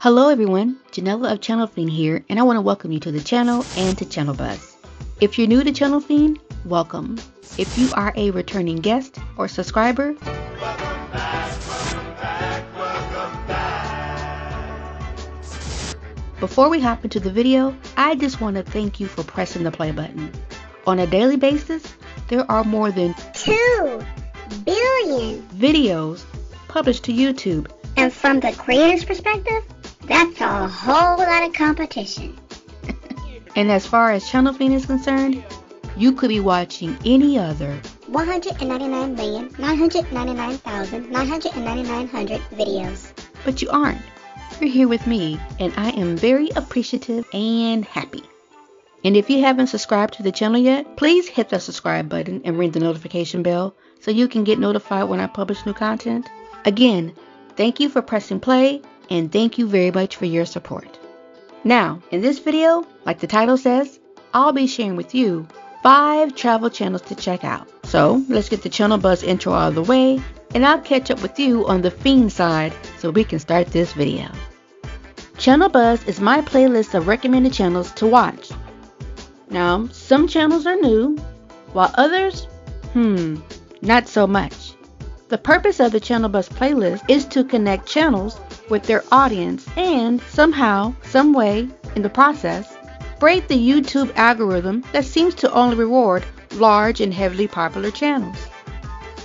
Hello everyone, Janella of Channel Fiend here, and I want to welcome you to the channel and to Channel Buzz. If you're new to Channel Fiend, welcome. If you are a returning guest or subscriber, welcome back, welcome back, welcome back. Before we hop into the video, I just want to thank you for pressing the play button. On a daily basis, there are more than 2 billion videos published to YouTube. And from the creator's perspective, that's a whole lot of competition. And as far as Channel Fiend is concerned, you could be watching any other 199,999,999 videos. But you aren't. You're here with me, and I am very appreciative and happy. And if you haven't subscribed to the channel yet, please hit the subscribe button and ring the notification bell so you can get notified when I publish new content. Again, thank you for pressing play, and thank you very much for your support. Now, in this video, like the title says, I'll be sharing with you 5 travel channels to check out. So let's get the Channel Buzz intro out of the way, and I'll catch up with you on the Fiend side so we can start this video. Channel Buzz is my playlist of recommended channels to watch. Now, some channels are new, while others, not so much. The purpose of the Channel Buzz playlist is to connect channels with their audience and somehow, some way, in the process, break the YouTube algorithm that seems to only reward large and heavily popular channels.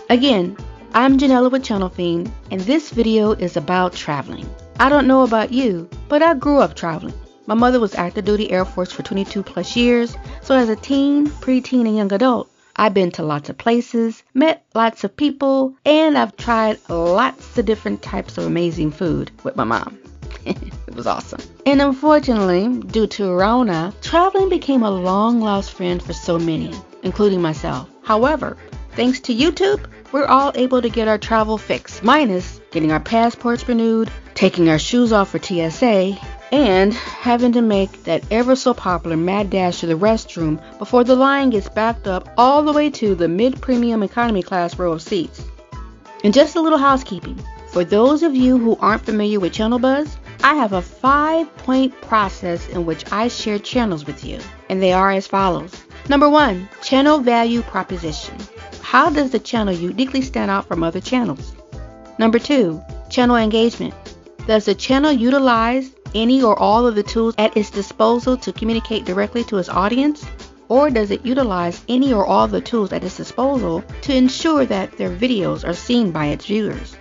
Again, I'm Janella with Channel Fiend, and this video is about traveling. I don't know about you, but I grew up traveling. My mother was active duty Air Force for 22 plus years, so as a teen, preteen, and young adult, I've been to lots of places, met lots of people, and I've tried lots of different types of amazing food with my mom. It was awesome. And unfortunately, due to Rona, traveling became a long-lost friend for so many, including myself. However, thanks to YouTube, we're all able to get our travel fix, minus getting our passports renewed, taking our shoes off for TSA, and having to make that ever so popular mad dash to the restroom before the line gets backed up all the way to the mid-premium economy class row of seats. And just a little housekeeping. For those of you who aren't familiar with Channel Buzz, I have a 5-point process in which I share channels with you, and they are as follows. Number 1, channel value proposition. How does the channel uniquely stand out from other channels? Number 2, channel engagement. Does the channel utilize any or all of the tools at its disposal to communicate directly to its audience? Or does it utilize any or all of the tools at its disposal to ensure that their videos are seen by its viewers?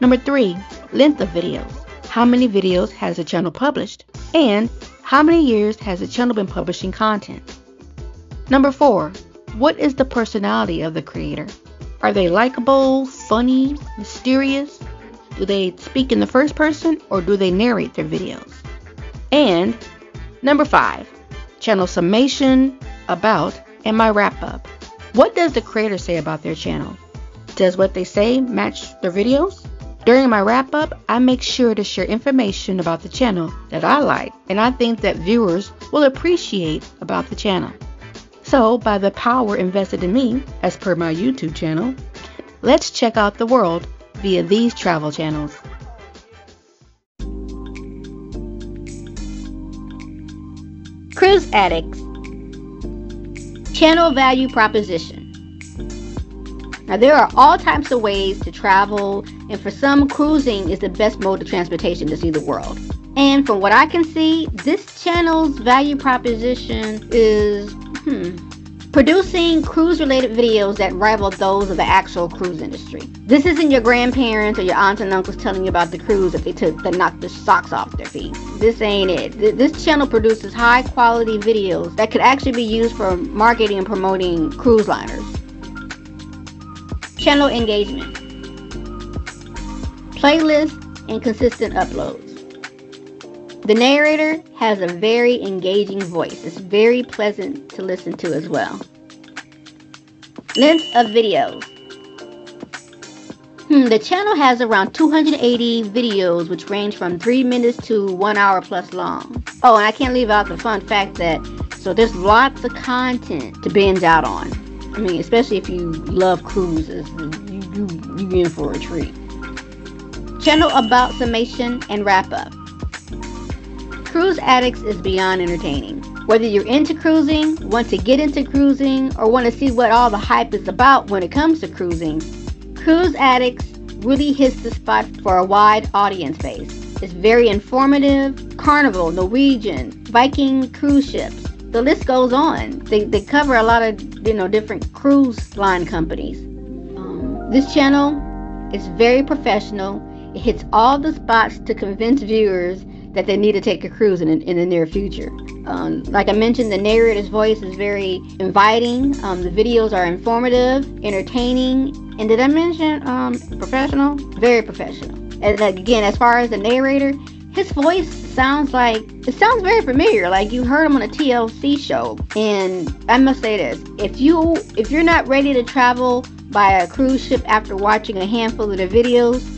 Number 3, length of videos. How many videos has the channel published? And how many years has the channel been publishing content? Number 4, what is the personality of the creator? Are they likable, funny, mysterious? Do they speak in the first person or do they narrate their videos? And number 5, channel summation, about, and my wrap up. What does the creator say about their channel? Does what they say match their videos? During my wrap-up, I make sure to share information about the channel that I like and I think that viewers will appreciate about the channel. So, by the power invested in me, as per my YouTube channel, let's check out the world via these travel channels. Cruise Addicts. Channel value proposition. Now, there are all types of ways to travel, and for some, cruising is the best mode of transportation to see the world. And from what I can see, this channel's value proposition is, producing cruise-related videos that rival those of the actual cruise industry. This isn't your grandparents or your aunts and uncles telling you about the cruise that they took that knocked the socks off their feet. This ain't it. This channel produces high-quality videos that could actually be used for marketing and promoting cruise liners. Channel engagement, playlists, and consistent uploads. The narrator has a very engaging voice. It's very pleasant to listen to as well. Length of videos. The channel has around 280 videos, which range from 3 minutes to 1 hour plus long. Oh, and I can't leave out the fun fact that there's lots of content to binge out on. I mean, especially if you love cruises, you're in for a treat. Channel about, summation, and wrap up. Cruise Addicts is beyond entertaining. Whether you're into cruising, want to get into cruising, or want to see what all the hype is about when it comes to cruising, Cruise Addicts really hits the spot for a wide audience base. It's very informative. Carnival, Norwegian, Viking cruise ships. The list goes on. They cover a lot of different cruise line companies. This channel is very professional. It hits all the spots to convince viewers that they need to take a cruise in the near future. Like I mentioned, the narrator's voice is very inviting. The videos are informative, entertaining, and did I mention professional? Very professional. And again, as far as the narrator, his voice sounds very familiar. Like you heard him on a TLC show. And I must say this: if you're not ready to travel by a cruise ship after watching a handful of the videos,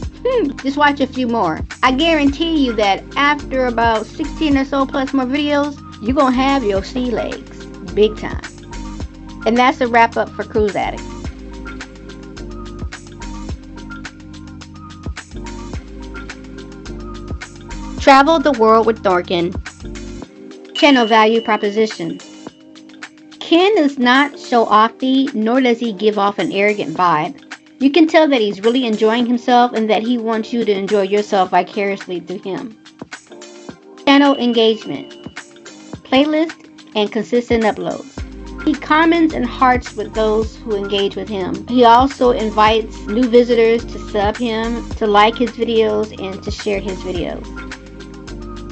just watch a few more. I guarantee you that after about 16 or so plus more videos, you're gonna have your sea legs, big time. And that's a wrap up for Cruise Addicts. Travel the World with Thorkenn. Channel Value Proposition. Ken is not show-offy, nor does he give off an arrogant vibe. You can tell that he's really enjoying himself and that he wants you to enjoy yourself vicariously through him. Channel Engagement. Playlist and consistent uploads. He comments and hearts with those who engage with him. He also invites new visitors to sub him, to like his videos, and to share his videos.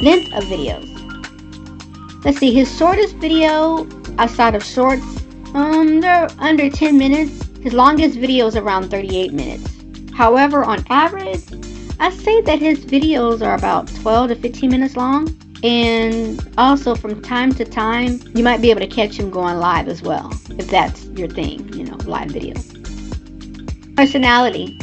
Length of videos. Let's see, his shortest video outside of shorts, they're under 10 minutes. His longest video is around 38 minutes. However, on average, I say that his videos are about 12 to 15 minutes long. And also from time to time, you might be able to catch him going live as well, if that's your thing, live video. Personality.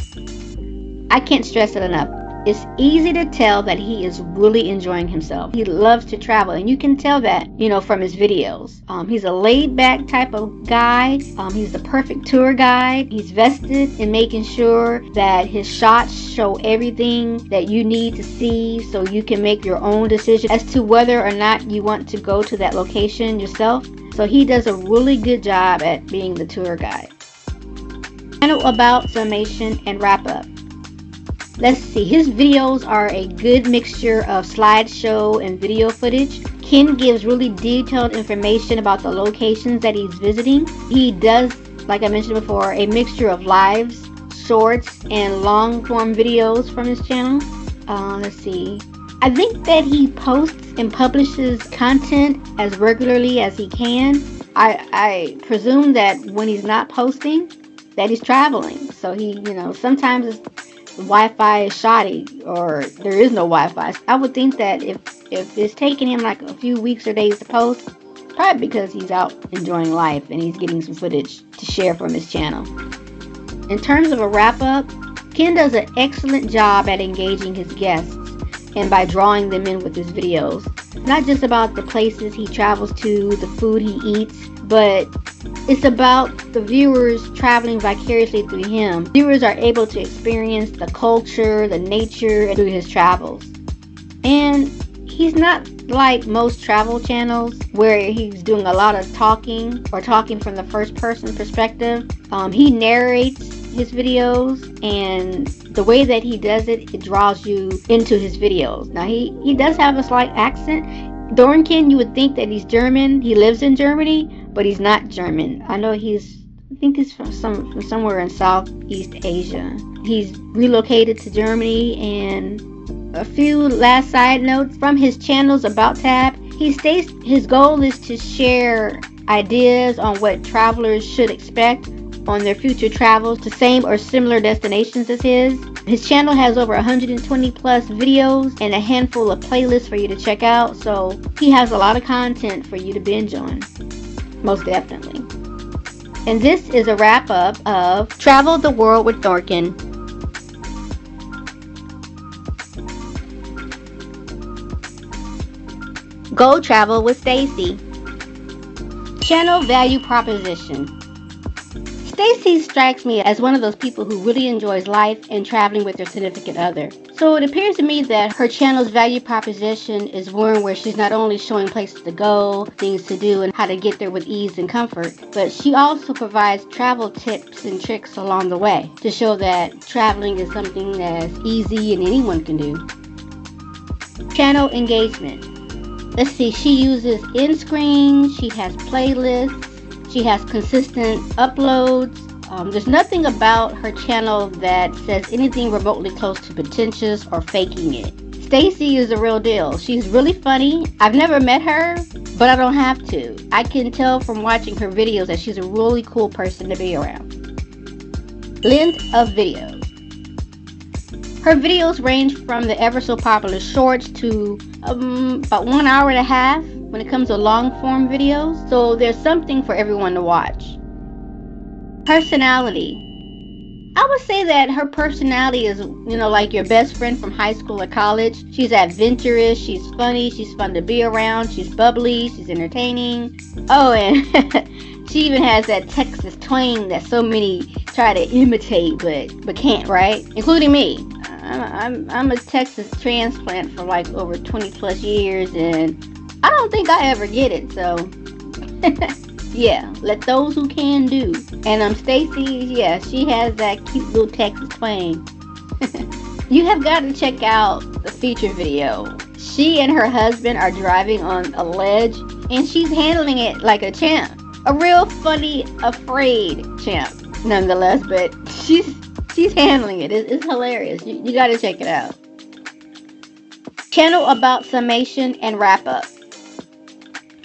I can't stress it enough. It's easy to tell that he is really enjoying himself. He loves to travel, and you can tell that, from his videos. He's a laid-back type of guy. He's the perfect tour guide. He's vested in making sure that his shots show everything that you need to see so you can make your own decision as to whether or not you want to go to that location yourself. So he does a really good job at being the tour guide. Channel About, Summation, and Wrap-Up. Let's see, his videos are a good mixture of slideshow and video footage. Ken gives really detailed information about the locations that he's visiting. He does, like I mentioned before, a mixture of lives, shorts, and long-form videos from his channel. Let's see. I think that he posts and publishes content as regularly as he can. I presume that when he's not posting, that he's traveling. So he, sometimes it's Wi-Fi is shoddy, or there is no Wi-Fi. I would think that if it's taking him like a few weeks or days to post, probably because he's out enjoying life and he's getting some footage to share from his channel. In terms of a wrap-up, Ken does an excellent job at engaging his guests and by drawing them in with his videos. Not just about the places he travels to, the food he eats, but it's about the viewers traveling vicariously through him. Viewers are able to experience the culture, the nature through his travels. And he's not like most travel channels where he's doing a lot of talking or talking from the first person perspective. He narrates his videos, and the way that he does it, it draws you into his videos. Now he does have a slight accent. Thorkenn, you would think that he's German. He lives in Germany, but he's not German. I know I think he's from somewhere in Southeast Asia. He's relocated to Germany. And a few last side notes from his channel's About tab. He states his goal is to share ideas on what travelers should expect on their future travels to same or similar destinations as his. His channel has over 120 plus videos and a handful of playlists for you to check out. So he has a lot of content for you to binge on. Most definitely. And this is a wrap up of Travel the World with Thorkenn. Go Travel with Staci. Channel Value Proposition. Staci strikes me as one of those people who really enjoys life and traveling with their significant other. So it appears to me that her channel's value proposition is one where she's not only showing places to go, things to do, and how to get there with ease and comfort, but she also provides travel tips and tricks along the way to show that traveling is something that's easy and anyone can do. Channel engagement. Let's see, she uses end screens, she has playlists, she has consistent uploads. There's nothing about her channel that says anything remotely close to pretentious or faking it. Staci is the real deal. She's really funny. I've never met her, but I don't have to. I can tell from watching her videos that she's a really cool person to be around. Length of videos. Her videos range from the ever so popular shorts to about 1.5 hours when it comes to long form videos, so there's something for everyone to watch. Personality. I would say that her personality is, like your best friend from high school or college. She's adventurous, she's funny, she's fun to be around, she's bubbly, she's entertaining. Oh, and she even has that Texas twang that so many try to imitate but can't, right? Including me. I'm a Texas transplant for like over 20 plus years, and I don't think I ever get it, so... Yeah, let those who can do. And Staci, yeah, she has that cute little Texas twang. You have got to check out the feature video. She and her husband are driving on a ledge, and she's handling it like a champ. A real funny, afraid champ, nonetheless, but she's handling it. It's hilarious. You got to check it out. Channel about summation and wrap up.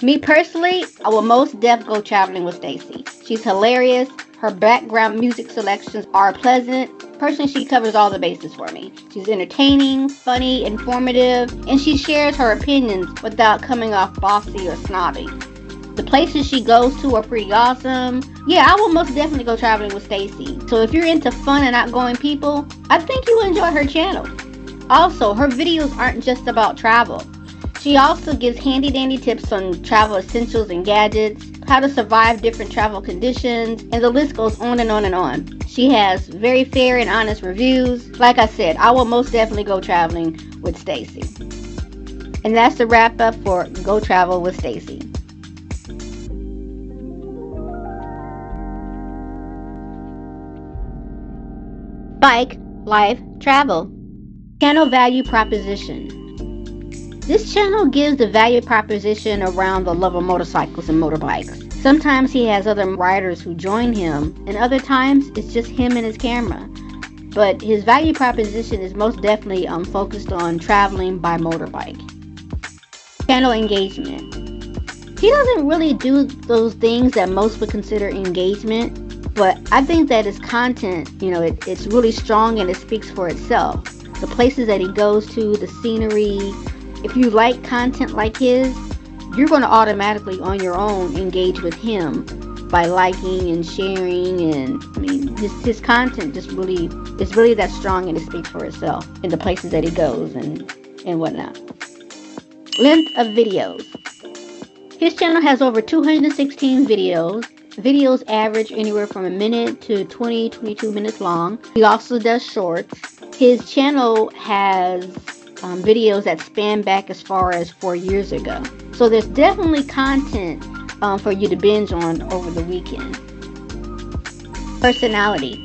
Me personally, I will most definitely go traveling with Staci. She's hilarious. Her background music selections are pleasant. Personally, she covers all the bases for me. She's entertaining, funny, informative, and she shares her opinions without coming off bossy or snobby. The places she goes to are pretty awesome. Yeah, I will most definitely go traveling with Staci. So if you're into fun and outgoing people, I think you'll enjoy her channel. Also, her videos aren't just about travel. She also gives handy dandy tips on travel essentials and gadgets, how to survive different travel conditions, and the list goes on and on and on. She has very fair and honest reviews. Like I said, I will most definitely go traveling with Staci. And that's the wrap up for Go Travel with Staci. Bike, life, travel. Channel value proposition. This channel gives the value proposition around the love of motorcycles and motorbikes. Sometimes he has other riders who join him, and other times it's just him and his camera. But his value proposition is most definitely focused on traveling by motorbike. Channel engagement. He doesn't really do those things that most would consider engagement, but I think that his content, it's really strong and it speaks for itself. The places that he goes to, the scenery. If you like content like his, you're going to automatically on your own engage with him by liking and sharing, and his content just really is really that strong and it speaks for itself in the places that he goes and whatnot. Length of videos. His channel has over 216 videos. Videos average anywhere from a minute to 22 minutes long. He also does shorts. His channel has videos that span back as far as 4 years ago. So there's definitely content for you to binge on over the weekend. Personality.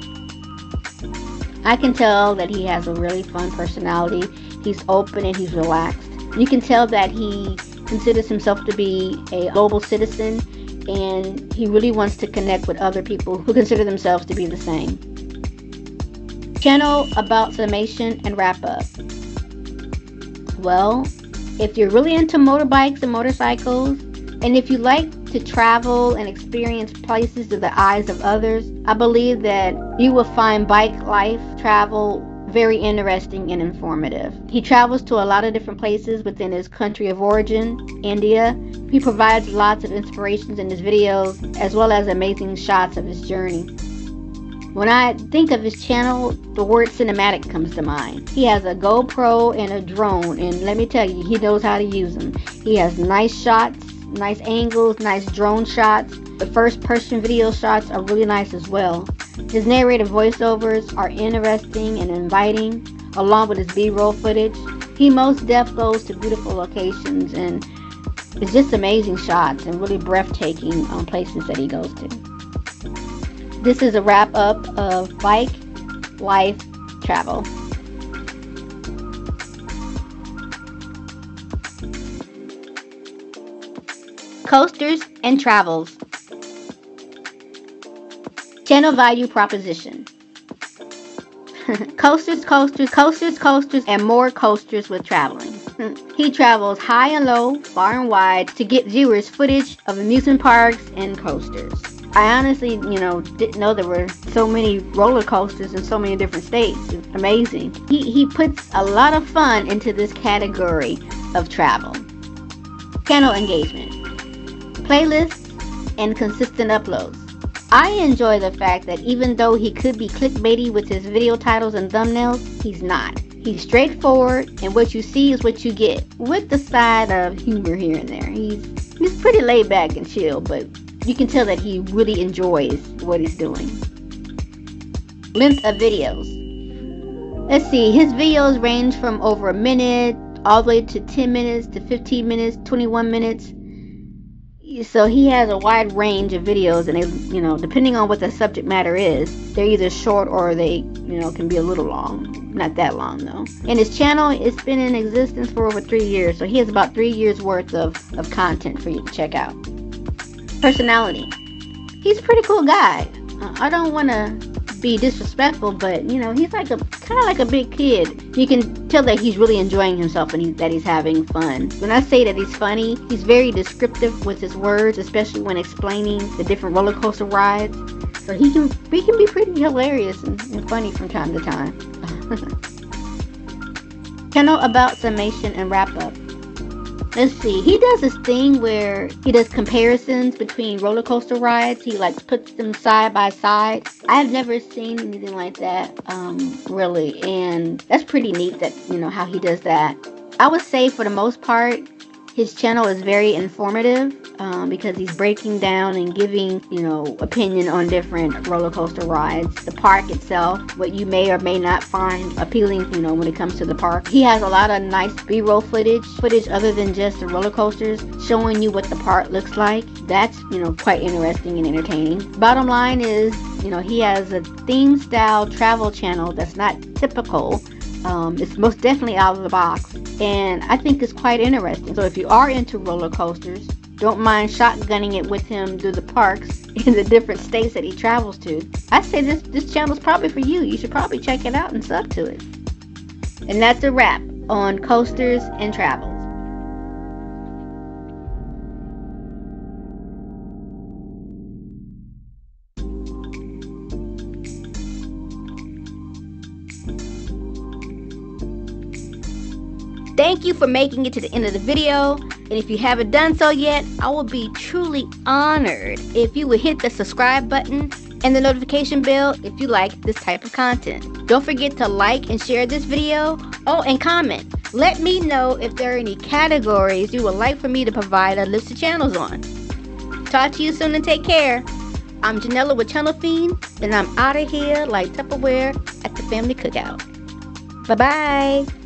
I can tell that he has a really fun personality. He's open and he's relaxed. You can tell that he considers himself to be a global citizen, and he really wants to connect with other people who consider themselves to be the same. Channel about summation and wrap up. Well, if you're really into motorbikes and motorcycles, and if you like to travel and experience places through the eyes of others, I believe that you will find bike life travel very interesting and informative. He travels to a lot of different places within his country of origin, India. He provides lots of inspirations in his videos, as well as amazing shots of his journey. When I think of his channel, the word cinematic comes to mind. He has a GoPro and a drone, and let me tell you, he knows how to use them. He has nice shots, nice angles, nice drone shots. The first-person video shots are really nice as well. His narrative voiceovers are interesting and inviting, along with his B-roll footage. He most definitely goes to beautiful locations, and it's just amazing shots and really breathtaking places that he goes to. This is a wrap-up of Bike Life Travel. Coasters and Travels. Channel value proposition. Coasters, coasters, coasters, coasters, and more coasters with traveling. He travels high and low, far and wide, to get viewers footage of amusement parks and coasters. I honestly, didn't know there were so many roller coasters in so many different states. It's amazing. He puts a lot of fun into this category of travel. Channel engagement. Playlists and consistent uploads. I enjoy the fact that even though he could be clickbaity with his video titles and thumbnails, he's not. He's straightforward, and what you see is what you get, with the side of humor here and there. He's pretty laid back and chill, but you can tell that he really enjoys what he's doing. Length of videos. Let's see, his videos range from over a minute all the way to 10 minutes to 15 minutes, 21 minutes. So he has a wide range of videos, and they, depending on what the subject matter is, they're either short or they, can be a little long. Not that long though. And his channel, it's been in existence for over 3 years, so he has about 3 years worth of content for you to check out. Personality. He's a pretty cool guy. I don't want to be disrespectful, but he's like kind of like a big kid. You can tell that he's really enjoying himself and that he's having fun. When I say that he's funny, he's very descriptive with his words, especially when explaining the different roller coaster rides. So he can be pretty hilarious and funny from time to time. Channel about summation and wrap up. Let's see, he does this thing where he does comparisons between roller coaster rides. He puts them side by side. I've never seen anything like that, really, and that's pretty neat that, how he does that. I would say for the most part, his channel is very informative because he's breaking down and giving, opinion on different roller coaster rides, the park itself, what you may or may not find appealing, when it comes to the park. He has a lot of nice B-roll footage other than just the roller coasters, showing you what the park looks like. That's, quite interesting and entertaining. Bottom line is, he has a theme-style travel channel that's not typical. It's most definitely out of the box, and I think it's quite interesting. So if you are into roller coasters, don't mind shotgunning it with him through the parks in the different states that he travels to. I say this channel is probably for you. You should probably check it out and sub to it. And that's a wrap on Coasters and Travels. Thank you for making it to the end of the video, and if you haven't done so yet, I will be truly honored if you would hit the subscribe button and the notification bell if you like this type of content. Don't forget to like and share this video. Oh, and comment. Let me know if there are any categories you would like for me to provide a list of channels on. Talk to you soon and take care. I'm Janella with Channel Fiend, and I'm out of here like Tupperware at the family cookout. Bye-bye.